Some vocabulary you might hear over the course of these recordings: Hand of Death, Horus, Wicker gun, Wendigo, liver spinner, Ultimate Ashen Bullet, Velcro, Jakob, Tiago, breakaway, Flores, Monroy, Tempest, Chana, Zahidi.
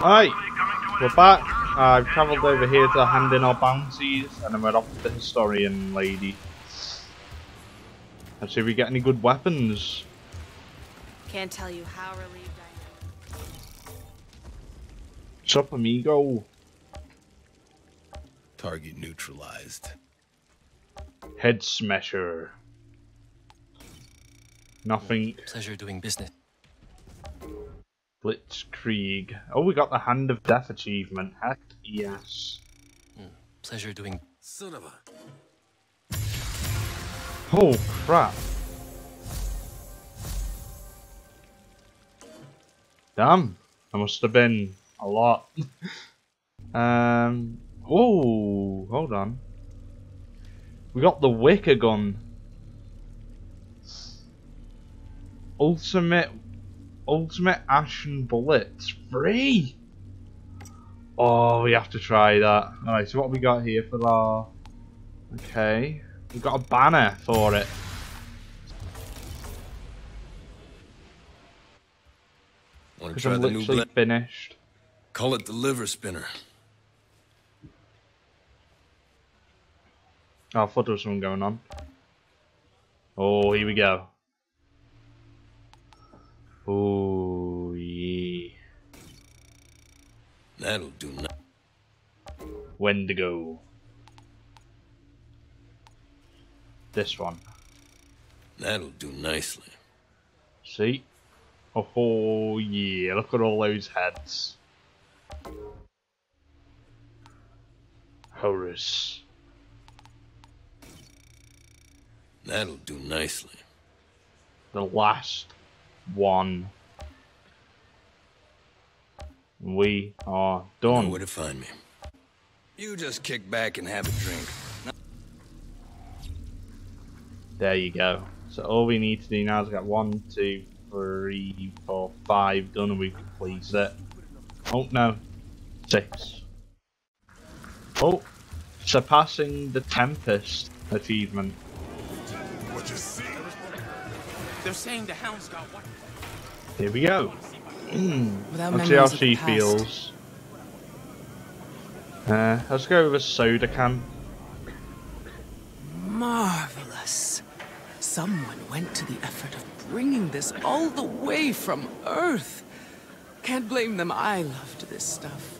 Alright, we're back. I've travelled over here to hand in our bounties, and then we're off to the historian lady. Let's see if we get any good weapons. Can't tell you how relieved I am. What's up, amigo? Target neutralized. Head smasher. Nothing. Pleasure doing business. Blitzkrieg. Oh, we got the Hand of Death achievement. Heck yes. Pleasure doing. Son of a. Oh crap! Damn, that must have been a lot. Oh, hold on. We got the Wicker gun. Ultimate Ashen Bullet. Free! Oh, we have to try that. Alright, so what we got here for our... Okay. We got a banner for it. Because I'm literally finished. Call it the liver spinner. Oh, I thought there was something going on. Oh, here we go. Oh yeah. That'll do not. Wendigo. This one. That'll do nicely. See? Oh yeah, look at all those heads. Horus. That'll do nicely. The last one. We are done. You know where to find me. You just kick back and have a drink. There you go. So all we need to do now is get 1, 2, 3, 4, 5 done, and we complete it. Oh no, 6. Oh, surpassing the Tempest achievement. What you see? They're saying the hound's got one. Here we go. Let's see how she feels. Let's go with a soda can. Marvelous. Someone went to the effort of bringing this all the way from Earth. Can't blame them. I loved this stuff.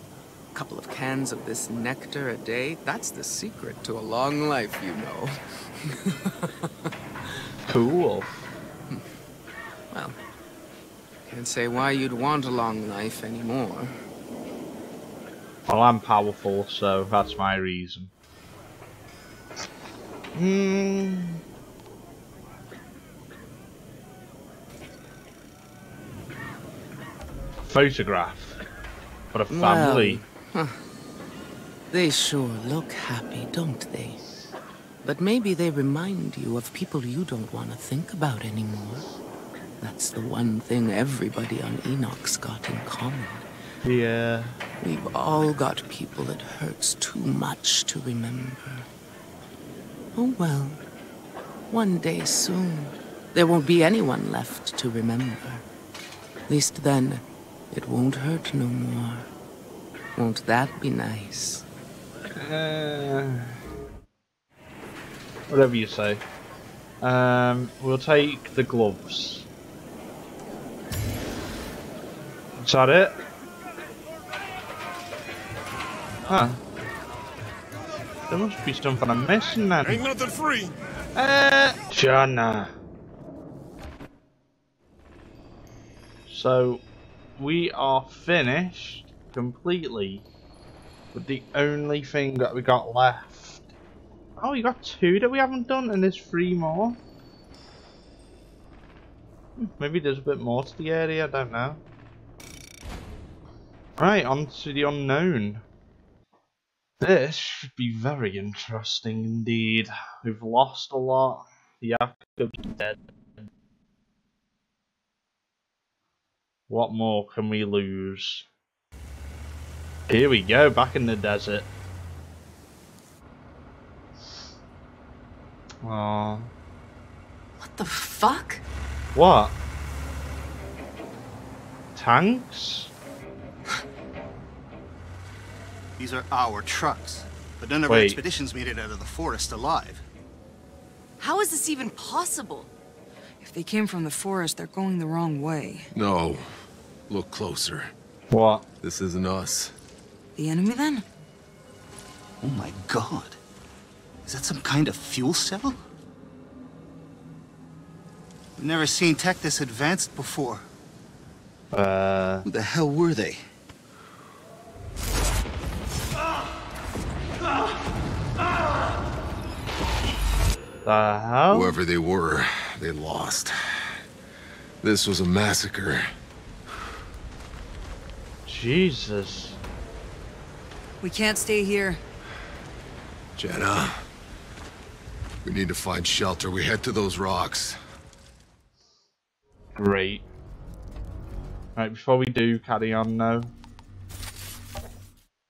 A couple of cans of this nectar a day. That's the secret to a long life, you know. Cool. Well, can't say why you'd want a long life anymore. Well, I'm powerful, so that's my reason. Photograph. What a family. Well, they sure look happy, don't they? But maybe they remind you of people you don't want to think about anymore. That's the one thing everybody on Enoch's got in common. Yeah. We've all got people it hurts too much to remember. Oh well. One day soon, there won't be anyone left to remember. At least then, it won't hurt no more. Won't that be nice? Whatever you say. We'll take the gloves. Is that it? Huh. There must be something I'm missing then. Ain't nothing free. Chana. So, we are finished completely with the only thing that we got left. Oh, we got 2 that we haven't done, and there's 3 more. Maybe there's a bit more to the area, I don't know. Right, on to the unknown. This should be very interesting indeed. We've lost a lot. The Jacob's dead. What more can we lose? Here we go, back in the desert. Aww. What the fuck? What? Tanks? These are our trucks, but none of our expeditions made it out of the forest alive. How is this even possible? If they came from the forest, they're going the wrong way. No. Look closer. What? This isn't us. The enemy, then? Oh my god. Is that some kind of fuel cell? We've never seen tech this advanced before. Who the hell were they? The hell? Whoever they were, they lost. This was a massacre. Jesus. We can't stay here. Chana, we need to find shelter. We head to those rocks. Great. Right, before we do carry on now,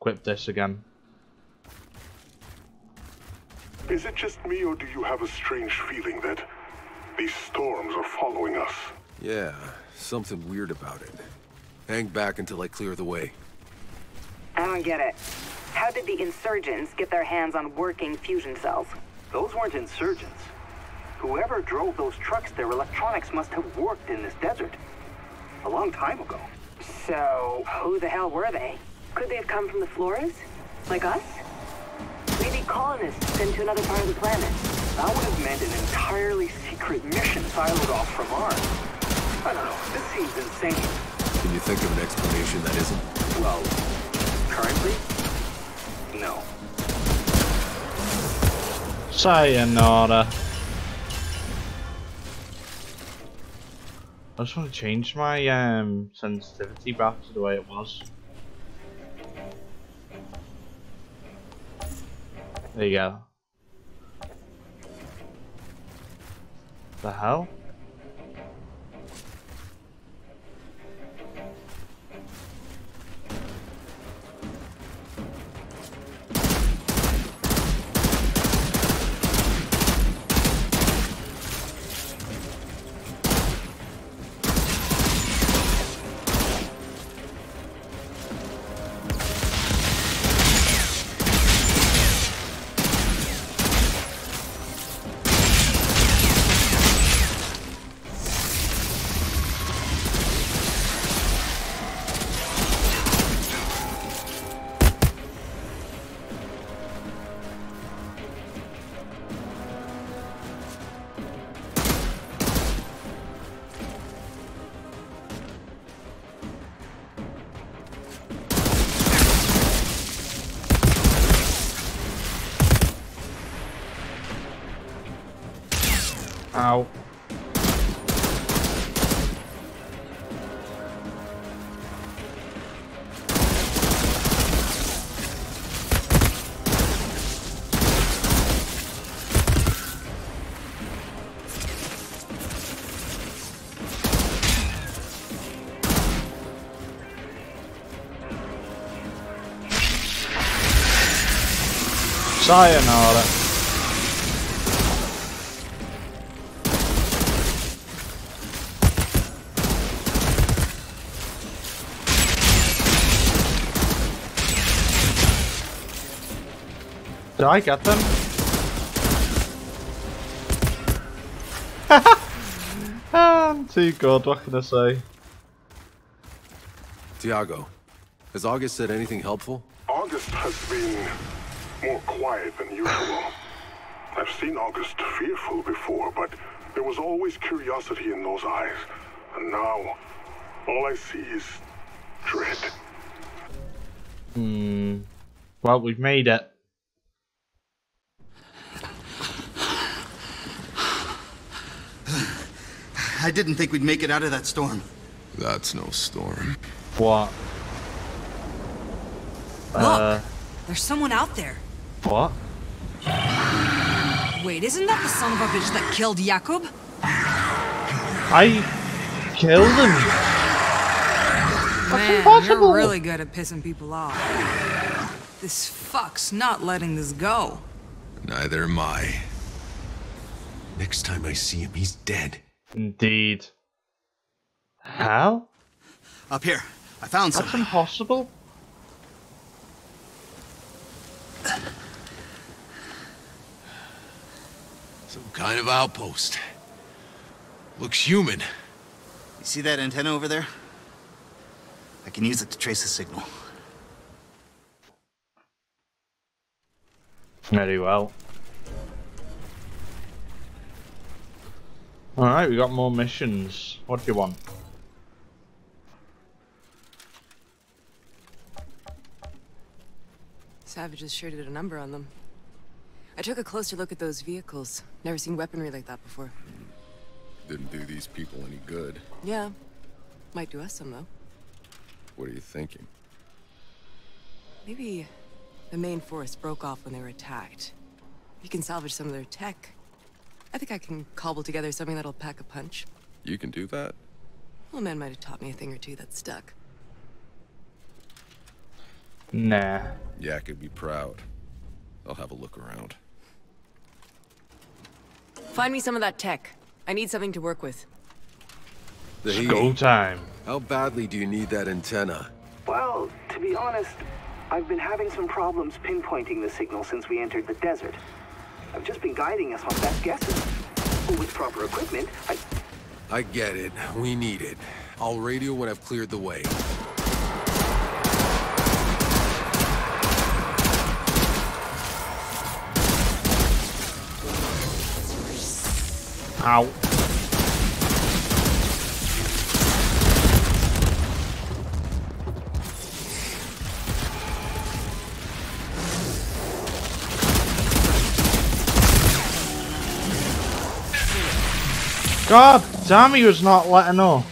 equip this again. Is it just me, or do you have a strange feeling that these storms are following us? Yeah, something weird about it. Hang back until I clear the way. I don't get it. How did the insurgents get their hands on working fusion cells? Those weren't insurgents. Whoever drove those trucks, their electronics must have worked in this desert. A long time ago. So, who the hell were they? Could they have come from the Flores? Like us? Maybe colonists sent to another part of the planet. That would have meant an entirely secret mission siloed off from ours. I don't know, this seems insane. Can you think of an explanation that isn't? Well, currently? No. Sayonara. I just want to change my sensitivity back to the way it was. There you go. The hell? Ow. Sayonara. Did I get them? I'm too good, what can I say? Tiago, has August said anything helpful? August has been more quiet than usual. I've seen August fearful before, but there was always curiosity in those eyes. And now, all I see is dread. Hmm. Well, we've made it. I didn't think we'd make it out of that storm. That's no storm. What? Look! There's someone out there. What? Wait, isn't that the son of a bitch that killed Jakob? I killed him? That's impossible. You're really good at pissing people off. This fuck's not letting this go. Neither am I. Next time I see him, he's dead. Indeed. How? Up here. I found something. That's impossible. kind of outpost. Looks human. You see that antenna over there? I can use it to trace a signal. Very well. Alright, we got more missions. What do you want? Savages sure did a number on them. I took a closer look at those vehicles. Never seen weaponry like that before. Didn't do these people any good. Yeah. Might do us some, though. What are you thinking? Maybe the main forest broke off when they were attacked. You can salvage some of their tech. I think I can cobble together something that'll pack a punch. You can do that? Well, man might have taught me a thing or two that stuck. Nah. Yeah, I could be proud. I'll have a look around. Find me some of that tech. I need something to work with. Go time. How badly do you need that antenna? Well, to be honest, I've been having some problems pinpointing the signal since we entered the desert. I've just been guiding us on best guesses. With proper equipment, I get it. We need it. I'll radio when I've cleared the way. Ow. God damn, he was not letting off.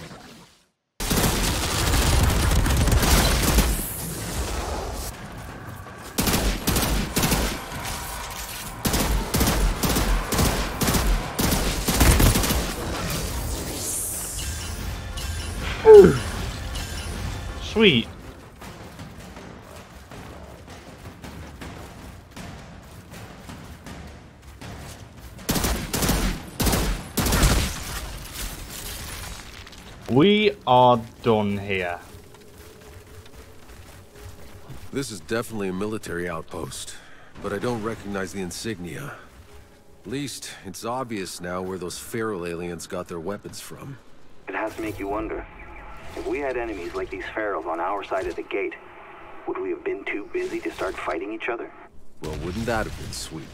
Sweet. We are done here. This is definitely a military outpost, but I don't recognize the insignia. At least, it's obvious now where those feral aliens got their weapons from. It has to make you wonder. If we had enemies like these ferals on our side of the gate, would we have been too busy to start fighting each other? Well, wouldn't that have been sweet?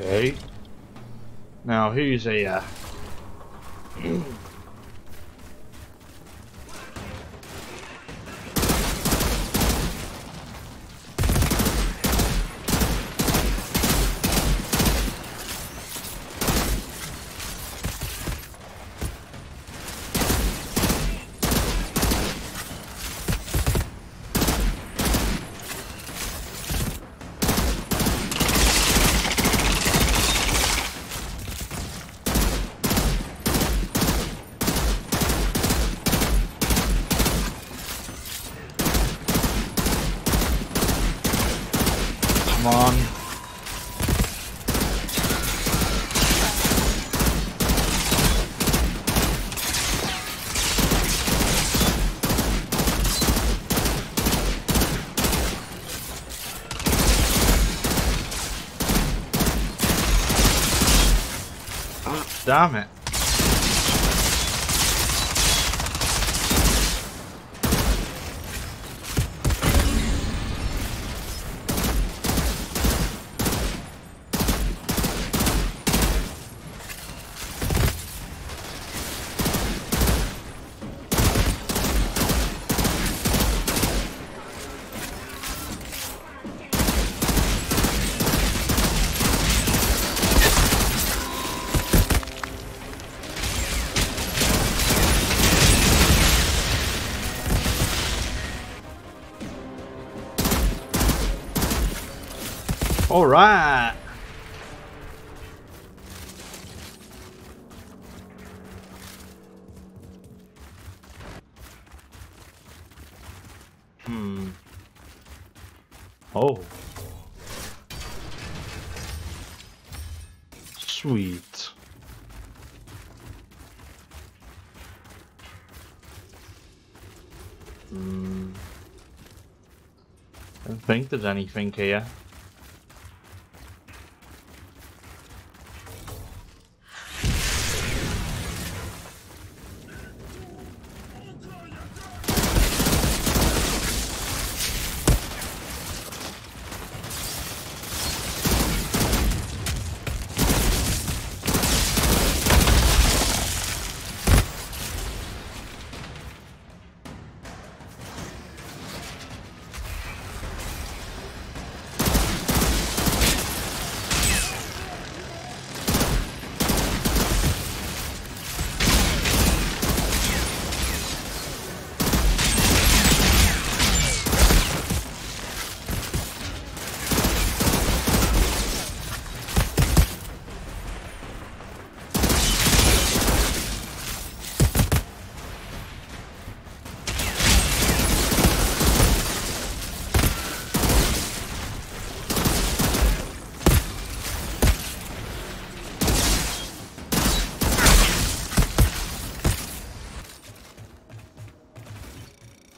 Okay. Now, who's here? Damn it. All right. Oh. Sweet. I don't think there's anything here.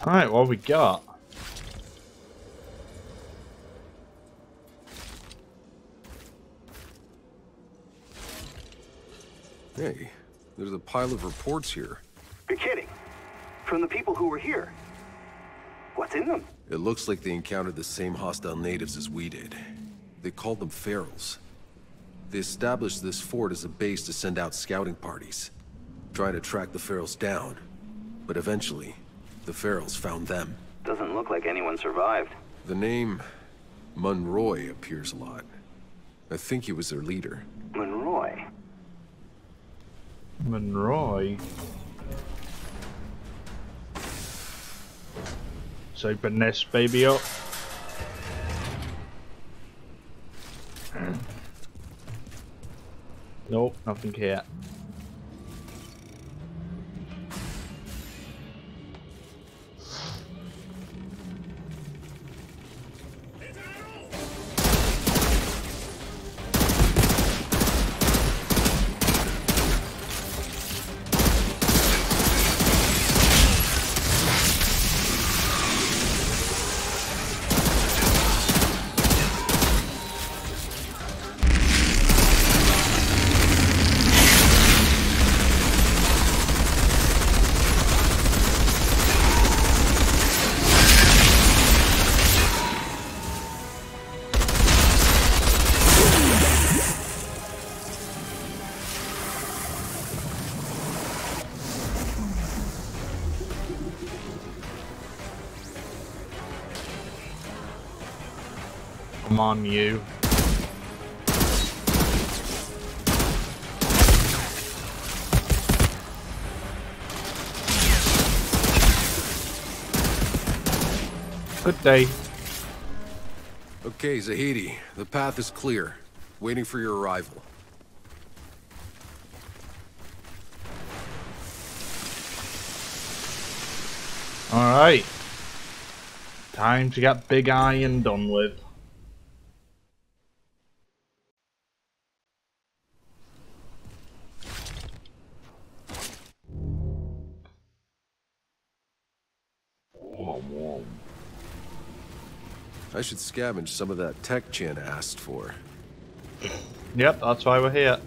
Right, what have we got? Hey, there's a pile of reports here. You're kidding. From the people who were here. What's in them? It looks like they encountered the same hostile natives as we did. They called them ferals. They established this fort as a base to send out scouting parties, trying to track the ferals down, but eventually the ferals found them. Doesn't look like anyone survived. The name Monroy appears a lot. I think he was their leader. Monroy? Monroy? Let's open this baby up. Nope, nothing here. Come on, you. Good day. Okay, Zahidi, the path is clear. Waiting for your arrival. Alright. Time to get Big Iron done with. I should scavenge some of that tech Chana asked for. Yep, that's why we're here.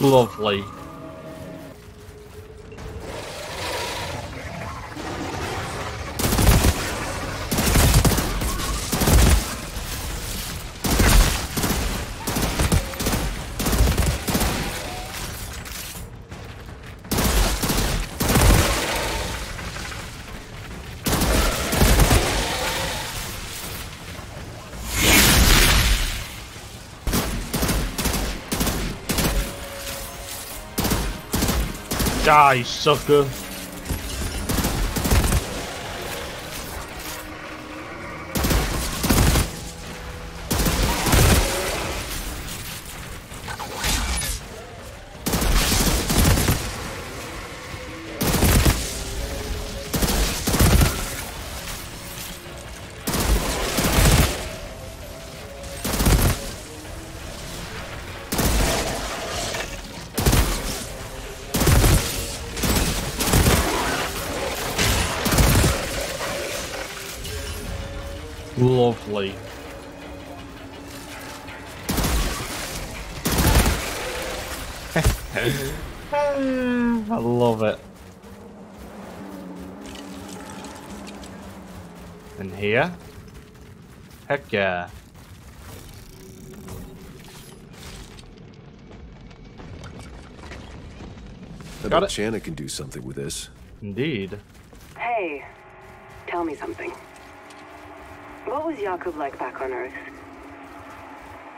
Lovely. Die, sucker. Lovely. I love it. And here? Heck yeah. I bet Chana can do something with this. Indeed. Hey, tell me something. What was Jakub like back on Earth?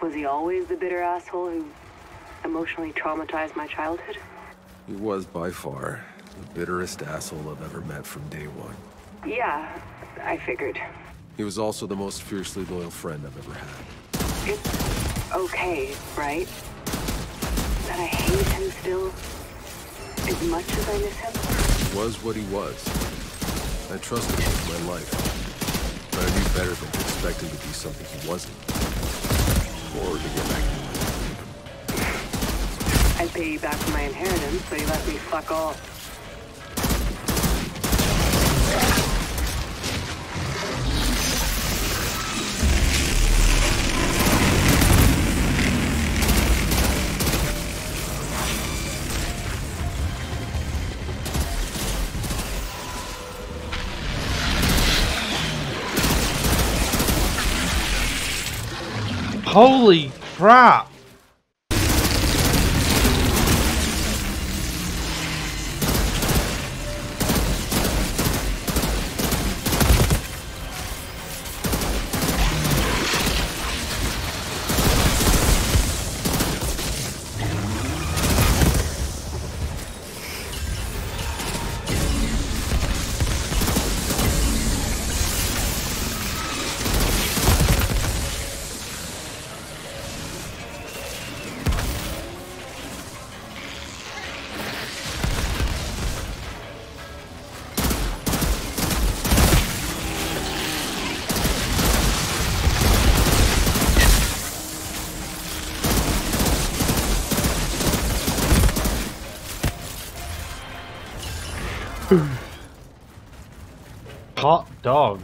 Was he always the bitter asshole who emotionally traumatized my childhood? He was by far the bitterest asshole I've ever met from day one. Yeah, I figured. He was also the most fiercely loyal friend I've ever had. It's okay, right? That I hate him still. As much as I miss him? He was what he was. I trusted him with my life. But I knew better than to expect him to be something he wasn't. Or to get back to me. I'd pay you back for my inheritance, but you let me fuck off. Holy crap! Hot dog.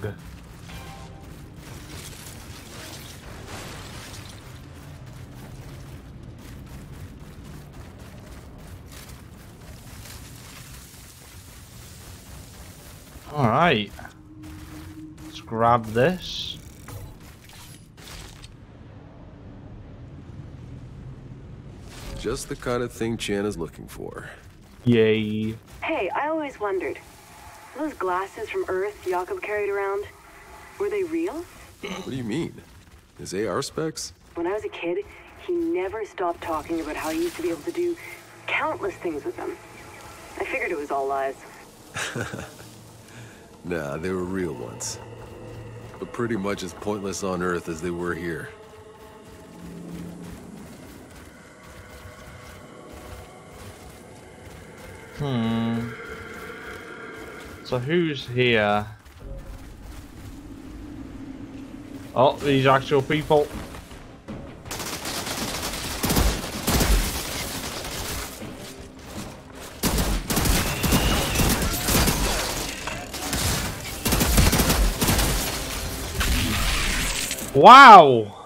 All right. Let's grab this. Just the kind of thing Chana's looking for. Yay. Hey, I always wondered, those glasses from Earth Jakub carried around, were they real? What do you mean? His AR specs? When I was a kid, he never stopped talking about how he used to be able to do countless things with them. I figured it was all lies. Nah, they were real ones. But pretty much as pointless on Earth as they were here. Hmm. So who's here? Oh, these actual people. Wow.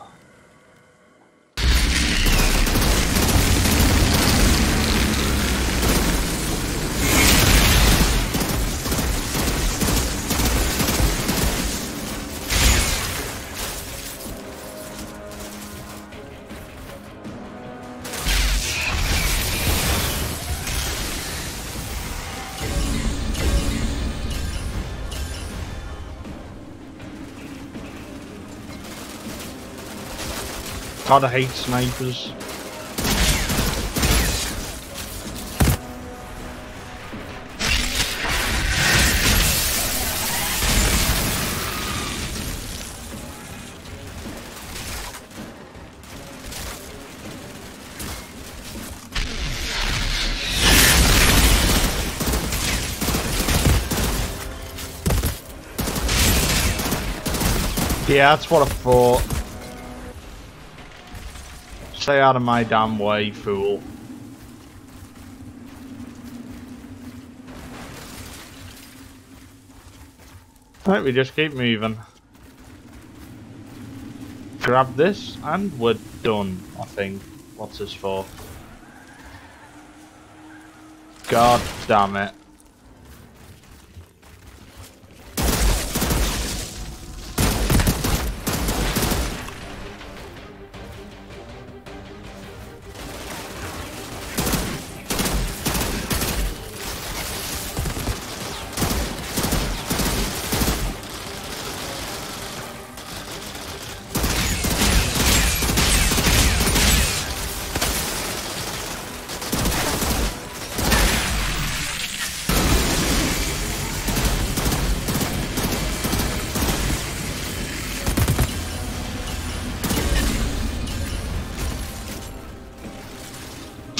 God, I hate snipers. Yeah, that's what I thought. Stay out of my damn way, fool. Right, we just keep moving. grab this and we're done, I think. What's this for? God damn it.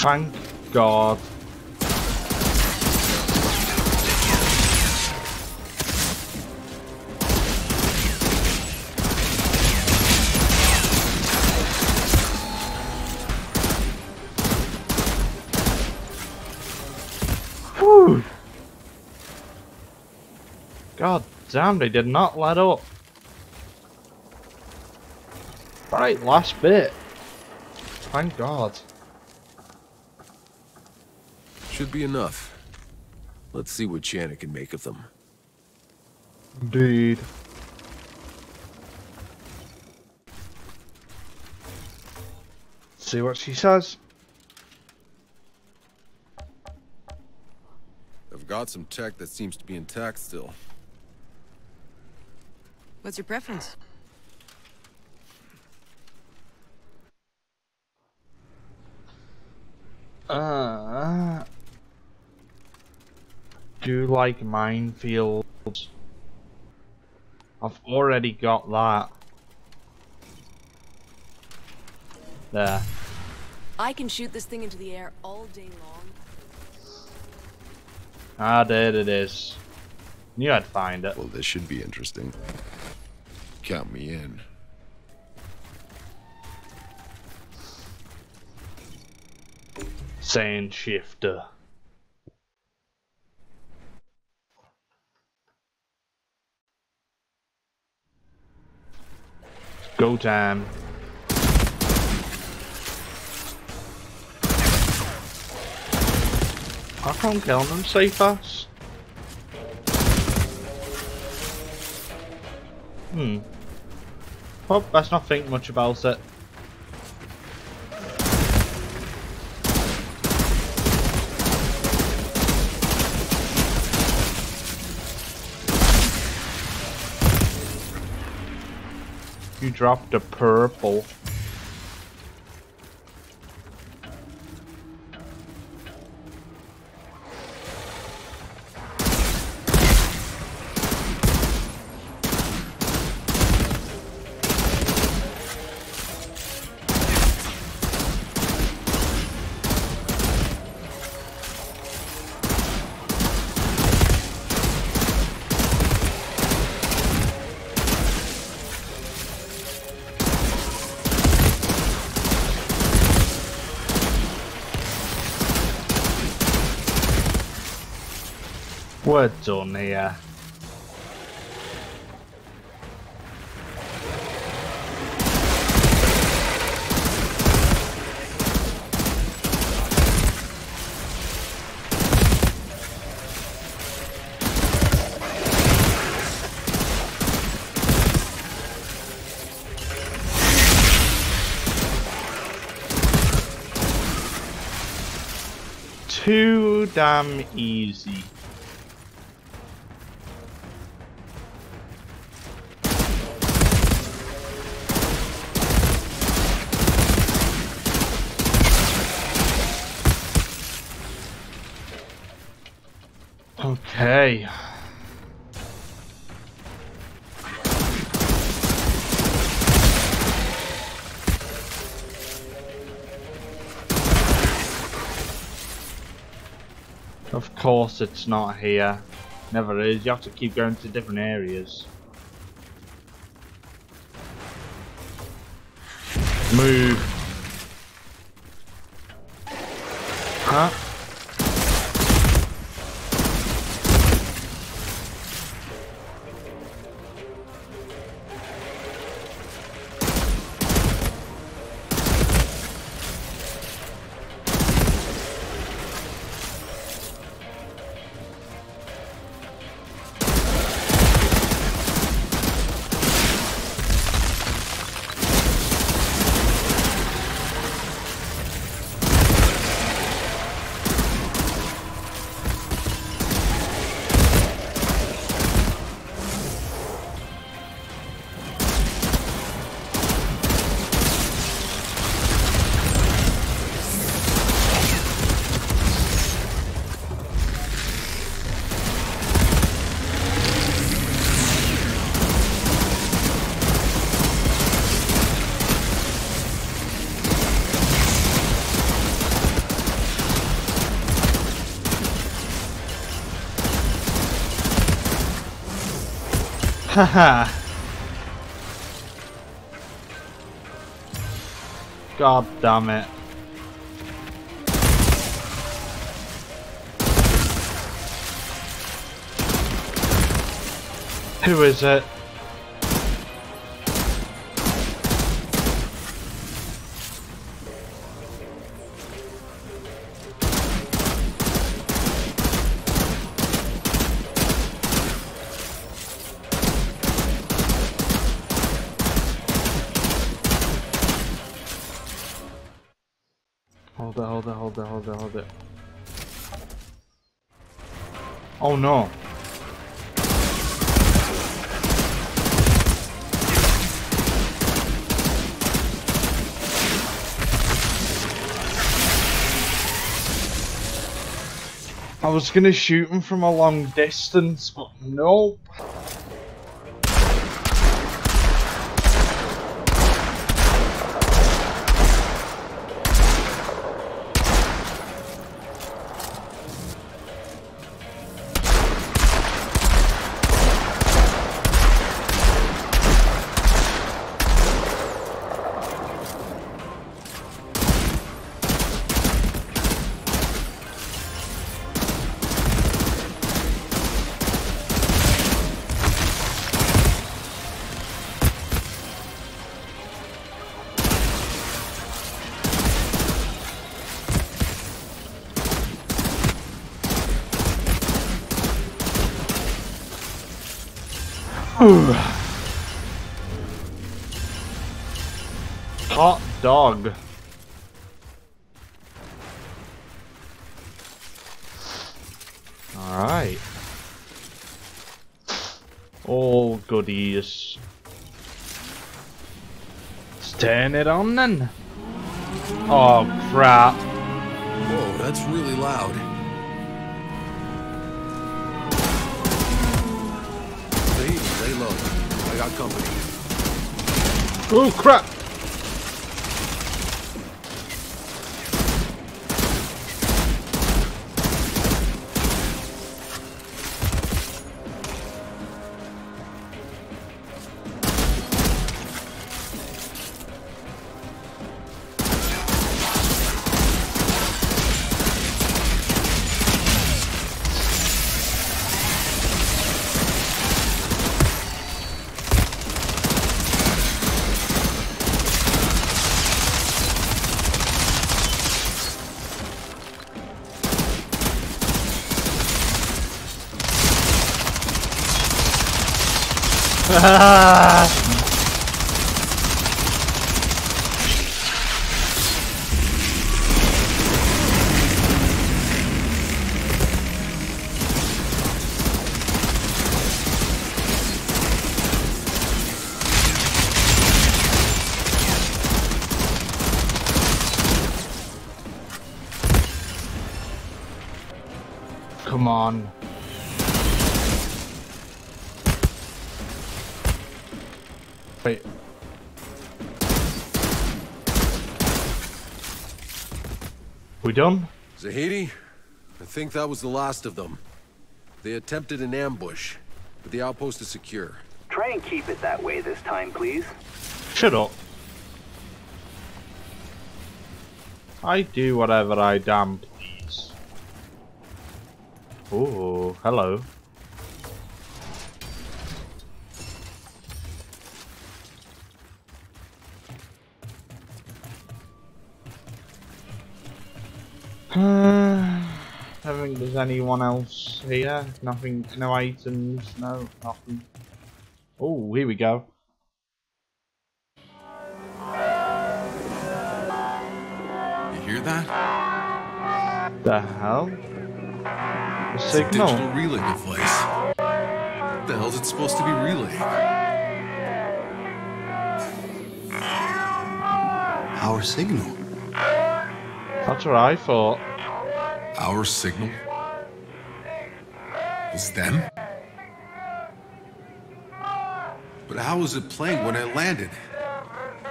Thank God. Whew. God damn, they did not let up. Right, last bit. Thank God. Should be enough. Let's see what Chana can make of them. Indeed. See what she says. I've got some tech that seems to be intact still. What's your preference? Do you like minefields? I've already got that. There. I can shoot this thing into the air all day long. Ah, there it is. Knew I'd find it. Well, this should be interesting. Count me in. Sand shifter. Go time. I can't kill them so fast. Well, let's not think much about it. You dropped a purple. We're done here. Too damn easy. Okay. Of course it's not here. Never is. You have to keep going to different areas. Move. Huh? Haha. God damn it. Who is it? Hold it. Oh no. I was gonna shoot him from a long distance, but nope. Hot dog. All right. Oh goodies. Let's turn it on then. Oh crap. Whoa, that's really loud. Stay low. I got company. Oh crap! Come on. Wait. We done? Zahidi, I think that was the last of them. They attempted an ambush, but the outpost is secure. Try and keep it that way this time, please. Shut up. I do whatever I damn please. Oh, hello. I don't think there's anyone else here. Nothing, no items, no nothing. Oh, here we go. You hear that? The hell? The signal. It's a digital relay device. What the hell is it supposed to be relaying? Our signal. That's what I thought. Our signal? Is them? But how was it playing when it landed?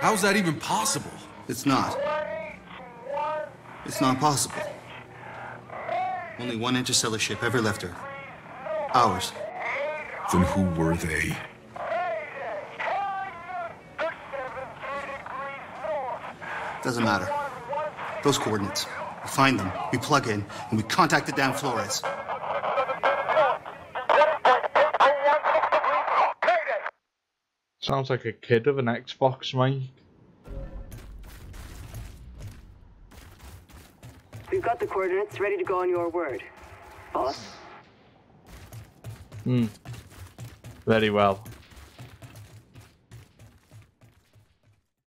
How is that even possible? It's not. It's not possible. Only one interstellar ship ever left Earth. Ours. Then who were they? Doesn't matter. Those coordinates. We find them, we plug in, and we contact the damn Flores. Sounds like a kid of an Xbox, mate. We've got the coordinates ready to go on your word, boss. Hmm. Very well.